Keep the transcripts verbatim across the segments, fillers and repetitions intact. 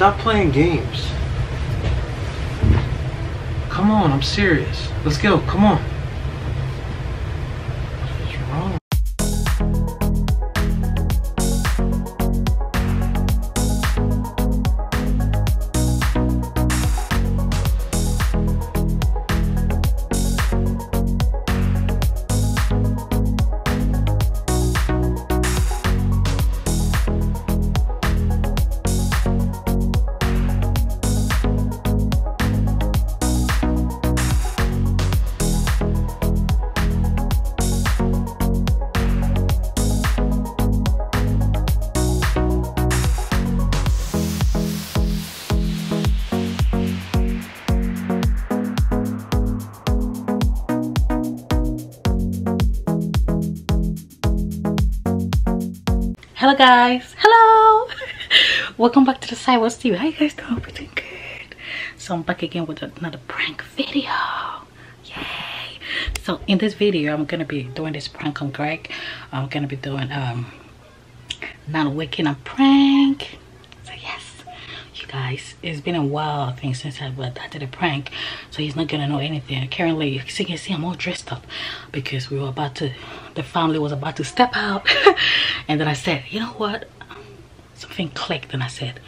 Stop playing games. Come on, I'm serious. Let's go, come on. Hello guys, hello. Welcome back to the Seibels T V. How you guys doing? Hope you're doing good. So I'm back again with another prank video. Yay. So in this video I'm gonna be doing this prank on Greg. I'm gonna be doing um not waking up prank. So yes, you guys, it's been a while I think since I, I did a prank, so he's not gonna know anything. Currently, as you can see, I'm all dressed up because we were about to the family was about to step out. And then I said, you know what, something clicked and I said,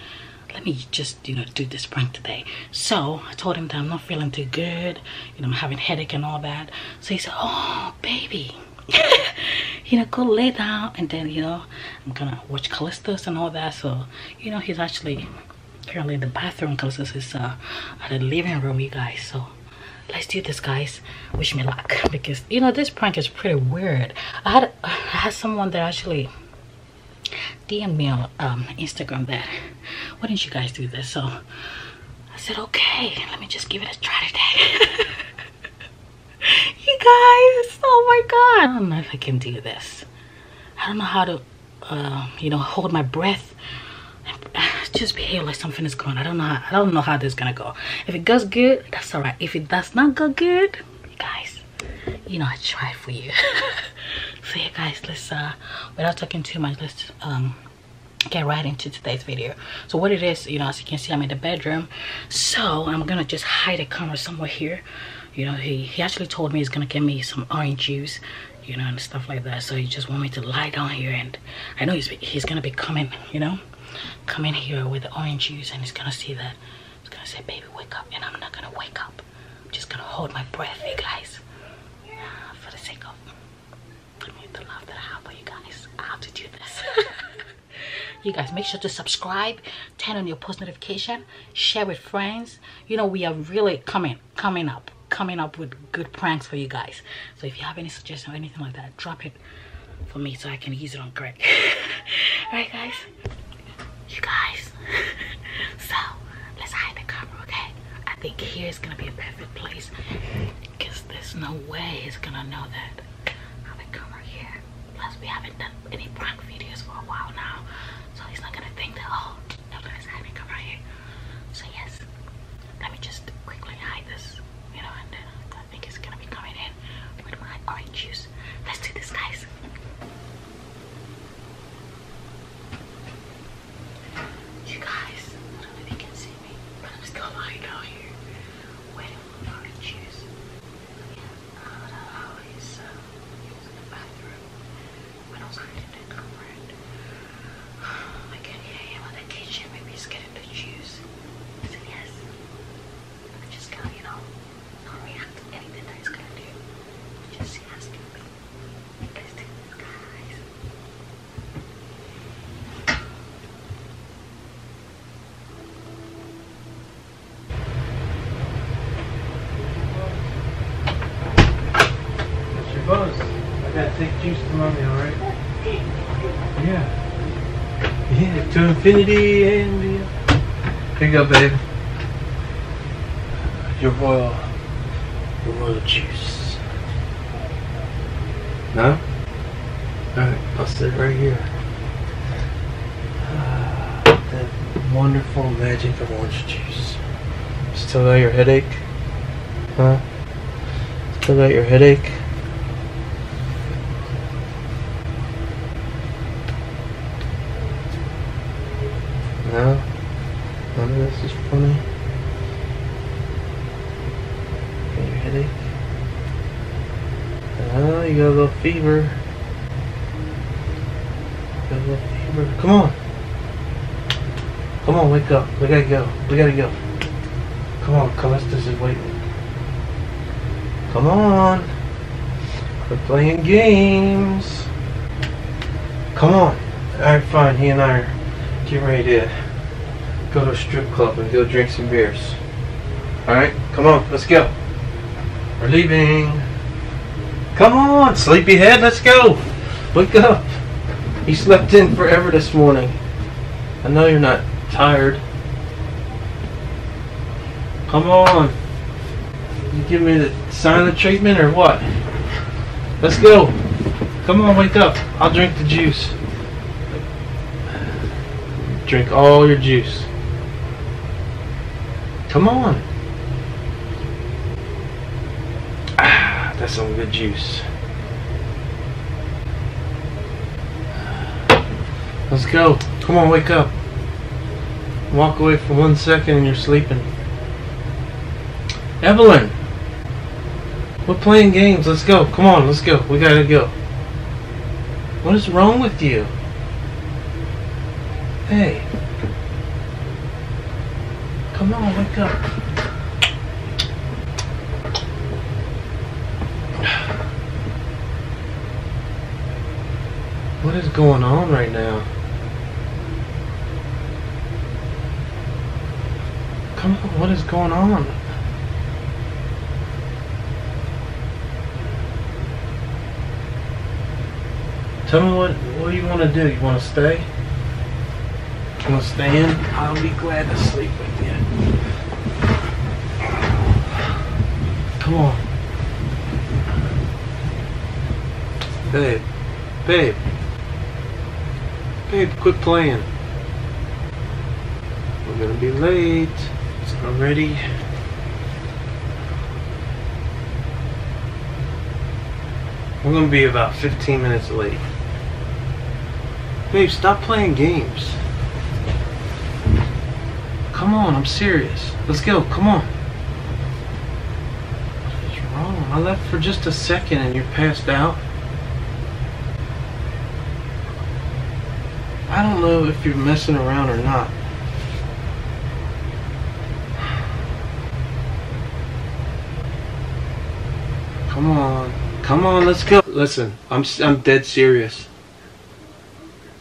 let me just, you know, do this prank today. So I told him that I'm not feeling too good, you know, I'm having a headache and all that. So he said, oh baby, you know, go lay down and then, you know, I'm gonna watch Callistus and all that. So, you know, he's actually currently in the bathroom. Callistus is uh, at the living room, you guys. So let's do this, guys. Wish me luck, because, you know, this prank is pretty weird. I had, I had someone that actually D M me on um, Instagram that, why didn't you guys do this? So I said, okay, let me just give it a try today. You guys, oh my god, I don't know if I can do this. I don't know how to, uh, you know, hold my breath and just behave like something is going on. I don't know how, I don't know how this is gonna go. If it goes good, that's all right. If it does not go good, you guys, you know, I try for you. So yeah guys, let's uh without talking too much, let's um get right into today's video. So what it is, you know, as you can see, I'm in the bedroom, so I'm gonna just hide a camera somewhere here. You know, he he actually told me he's gonna get me some orange juice, you know, and stuff like that. So he just want me to lie down here, and I know he's he's gonna be coming, you know, come in here with the orange juice, and he's gonna see that. He's gonna say, baby, wake up. And I'm not gonna wake up. I'm just gonna hold my breath, you guys, for the sake of the love that I have for you guys. I have to do this. You guys, make sure to subscribe, turn on your post notification, share with friends. You know, we are really coming coming up coming up with good pranks for you guys. So if you have any suggestions or anything like that, drop it for me so I can use it on Greg. All right guys, you guys, so let's hide the camera, okay? I think here is gonna be a perfect place, because there's no way he's gonna know that we haven't done any prank videos for a while now, so he's not gonna think that, oh, nobody's hiding around here. So yes, let me just quickly hide this, you know, and then I think he's gonna be coming in with my orange juice. Let's do this, guys. You guys, I don't know if you can see me, but I'm still lying down here waiting for my orange juice. I can hear him in the kitchen, maybe he's getting the juice. So yes, I'm just gonna, you know, not react to anything that he's gonna do. Just see how it's gonna be. Let's do this, guys. Mister Buzz, I gotta take juice to mommy, alright? Yeah, yeah, to infinity and beyond. Here you go, babe. Your royal, your royal juice. No? Alright, I'll sit right here. Ah, that wonderful magic of orange juice. Still got your headache? Huh? Still got your headache? funny, this is funny. Got your headache. Oh, you got a little fever. Got a little fever. Come on. Come on, wake up. We gotta go. We gotta go. Come on, Callistus is waiting. Come on. We're playing games. Come on. Alright, fine. He and I are getting ready to go to a strip club and go drink some beers. Alright, come on. Let's go. We're leaving. Come on, sleepyhead. Let's go. Wake up. You slept in forever this morning. I know you're not tired. Come on. You give me the sign of treatment or what? Let's go. Come on, wake up. I'll drink the juice. Drink all your juice. Come on. Ah, that's some good juice. Let's go. Come on, wake up. Walk away for one second and you're sleeping. Evelyn! We're playing games. Let's go. Come on, let's go. We gotta go. What is wrong with you? Hey. Come on, wake up. What is going on right now? Come on, what is going on? Tell me what, what do you want to do? You want to stay? You want to stay in? I'll be glad to sleep with you. Come on. Babe. Babe. Babe, quit playing. We're going to be late. It's already... We're going to be about fifteen minutes late. Babe, stop playing games. Come on, I'm serious. Let's go, come on. What is wrong? I left for just a second and you're passed out. I don't know if you're messing around or not. Come on. Come on, let's go. Listen, I'm, I'm dead serious.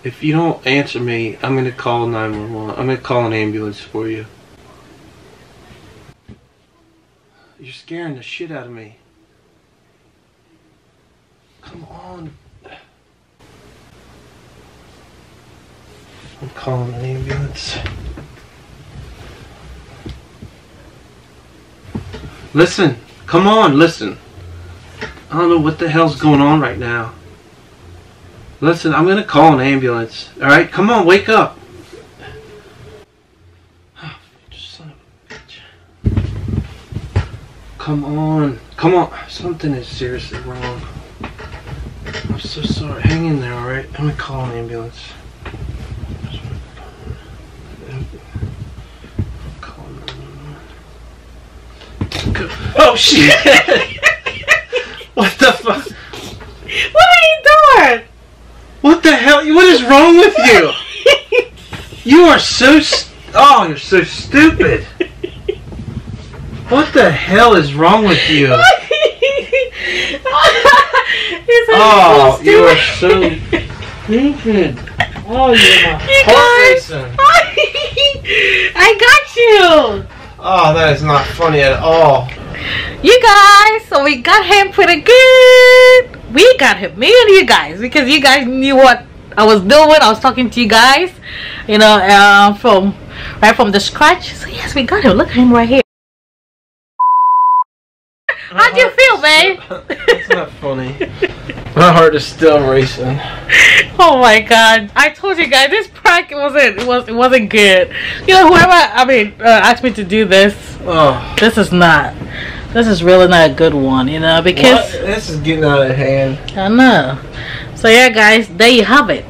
If you don't answer me, I'm going to call nine one one. I'm going to call an ambulance for you. You're scaring the shit out of me. Come on. I'm calling an ambulance. Listen. Come on, listen. I don't know what the hell's going on right now. Listen, I'm going to call an ambulance. Alright, come on, wake up. Oh, son of a bitch. Come on. Come on. Something is seriously wrong. I'm so sorry. Hang in there, alright? I'm going to call an ambulance. Oh, shit! What the fuck? What are you doing? What the hell? What is wrong with you? You are so st oh, you're so stupid. What the hell is wrong with you? You're so oh, so you are so stupid. Oh, you're my you heart racing. I got you. Oh, that is not funny at all. You guys, so we got him pretty good. We got him, me and you guys, because you guys knew what I was doing. I was talking to you guys, you know, uh, from right from the scratch. So yes, we got him. Look at him right here. My How'd you feel, babe? That's not funny. My heart is still racing. Oh my god! I told you guys this prank it wasn't it was it wasn't good. You know, whoever I mean uh, asked me to do this. Oh. This is not. This is really not a good one, you know, because what? This is getting out of hand. I know. So yeah, guys, there you have it.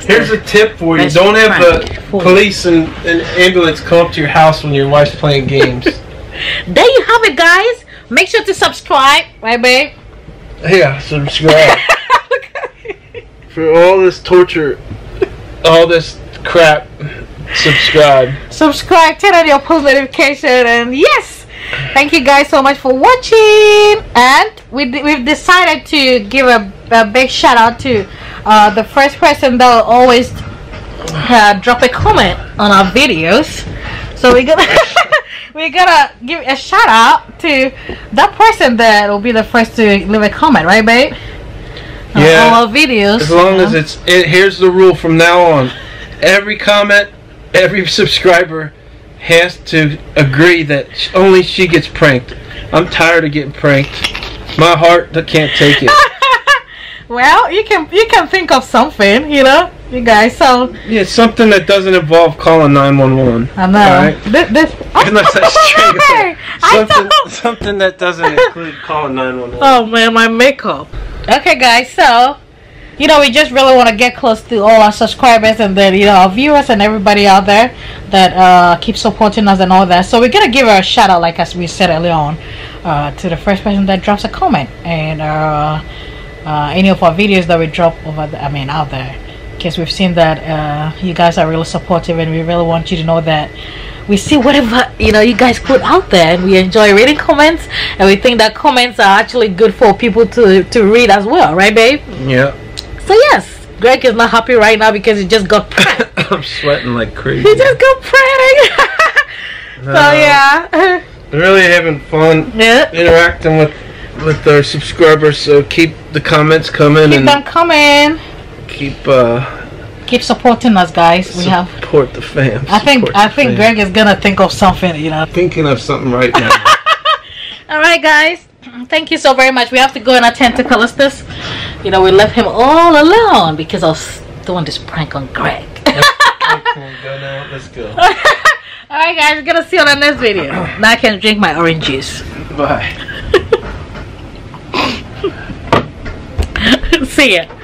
Here's a tip for you. Don't have the police and, and ambulance come up to your house when your wife's playing games. There you have it, guys. Make sure to subscribe. Right, babe? Yeah, subscribe. For all this torture, all this crap, subscribe. Subscribe, turn on your post notification, and yes! Thank you guys so much for watching. And we, we've decided to give a, a big shout out to uh, the first person that will always uh, drop a comment on our videos. So we're gonna we're gonna give a shout out to that person that will be the first to leave a comment, right, babe? On yeah. All our videos. As long you know. as it's it, here's the rule from now on: every comment, every subscriber has to agree that only she gets pranked. I'm tired of getting pranked. My heart can't take it. Well, you can you can think of something, you know, you guys. So yeah, something that doesn't involve calling nine one one. I know. Right? This, this, oh, no, hey, something, something that doesn't include calling nine one one. Oh man, my makeup. Okay, guys. So you know, we just really want to get close to all our subscribers and then, you know, our viewers and everybody out there that uh, keep supporting us and all that. So we're going to give her a shout out, like as we said earlier on, uh, to the first person that drops a comment and uh, uh, any of our videos that we drop over, the, I mean, out there. Because we've seen that uh, you guys are really supportive and we really want you to know that we see whatever, you know, you guys put out there, and we enjoy reading comments, and we think that comments are actually good for people to, to read as well. Right, babe? Yeah. So yes, Greg is not happy right now because he just got pranked. I'm sweating like crazy. He just got pranked. No, so yeah. Really having fun yeah. interacting with with our subscribers. So keep the comments coming. Keep and them coming. Keep uh. Keep supporting us, guys. We have support the fam. I think I think fam. Greg is gonna think of something. You know, thinking of something right now. All right, guys. Thank you so very much. We have to go and attend to Callistus. You know, we left him all alone because I was doing this prank on Greg. Okay, go now. Let's go. Alright guys, we're gonna see you on the next video. Now I can drink my orange juice. Bye. See ya.